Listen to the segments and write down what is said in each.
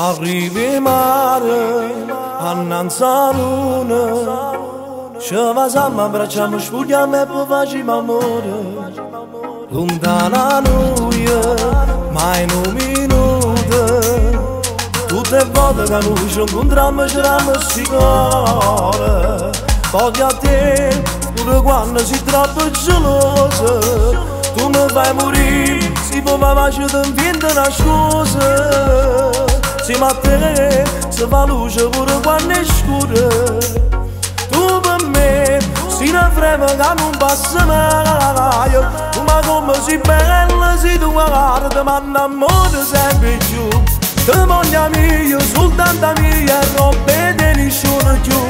Arrivi mare, annanzarune, shavazam abbracciam shvugam e povajim amore. Lontana nuie, mai nu minute, tutte volte che noi ci incontriamo ci ramo sicure. Voglio a te, pure quando sei troppo gelosa, tu mi fai morire, si può mai ci diventa nascosa. Insieme a te si fa luce pure quando è scuro. Tu per me sei una frema che non passa mai. Ma come sei bella se tu guardi, ma l'amore sempre più. Te voglio mia, soltanto mia, non vede nessuno più.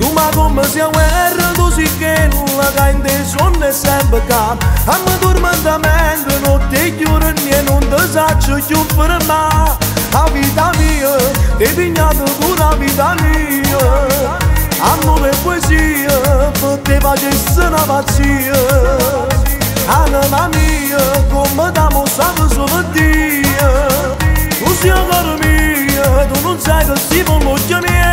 Tu ma come sei guerra, tu sei che nulla che in te sonno è sempre caldo. A me tormentamento non ti chiudo e non ti saccio più per me. La vita mia, devignata una vita mia. Amore e poesia, poteva essere una pazzia. Anima mia, come da mostrata solo Dio. Tu sei ancora mia, tu non sai che si può moglie mia.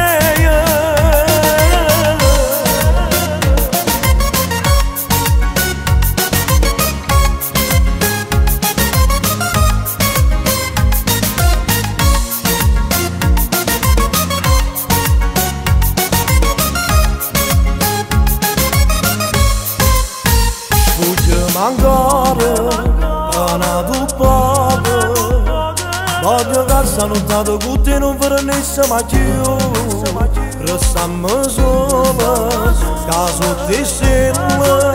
Voglio che salutato con te non venissimo più. Restammo solo, caso ti sembra.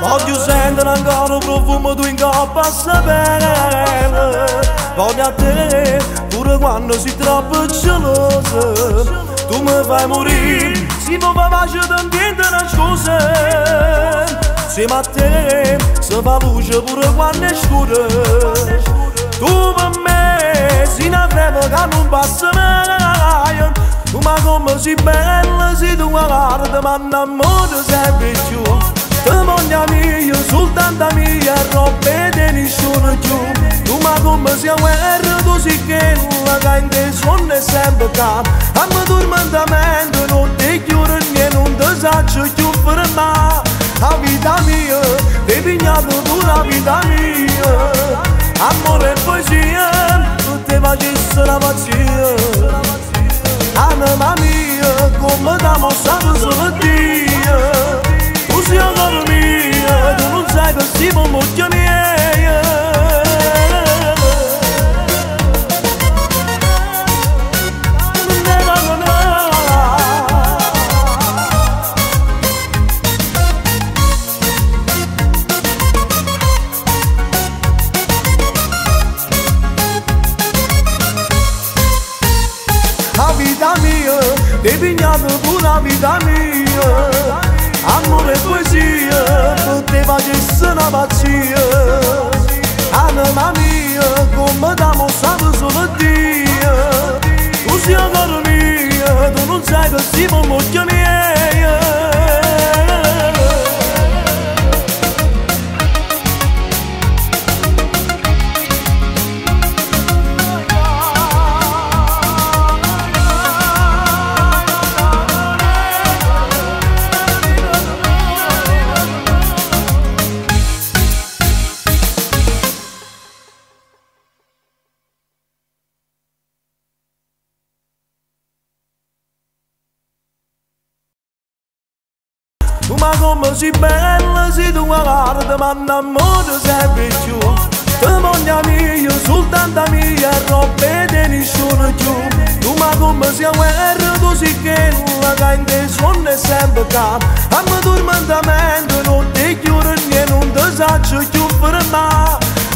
Voglio sentire ancora un profumo tuo in coppa a sapere. Voglio a te, pure quando sei troppo gelosa. Tu mi fai morire, si può fare tante nascose. Insieme a te, si fa luce pure quando è scuro. Tu per me sei una frema che non passa mai. Tu ma come sei bella se tu guardi, ma l'amore sempre più. Te voglio mia, soltanto mia, non vede nessuno più. Tu ma come sei guerra, tu sei che nulla che in te sonno è sempre caldo. A me tormentamento non ti chiudo e non ti saccio più per me. La vita mia, ti pigliato tu la vita mia. Amore e poesia, tutte facesse la pazzia. Anima mia, come da mostrata solo Dio. Tu sei ancora mia, tu non sai che si può moglie mia. Pura vita mia, amore e poesia, poteva essere una pazzia. Anima mia, come da mostrata solo Dio. Tu sei ancora mia, tu non sai che si può moglie mia. Come sei bella se tu guardi, ma l'amore sempre più. Te voglio mia, soltanto mia, non vede nessuno più. Tu ma come sei guerra, tu sei che nulla che in te sonno è sempre caldo. A me tormentamento non ti chiudo e non ti saccio più per me.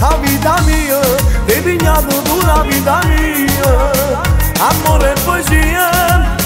La vita mia, ti pigliato tu la vita mia. Amore e poesia,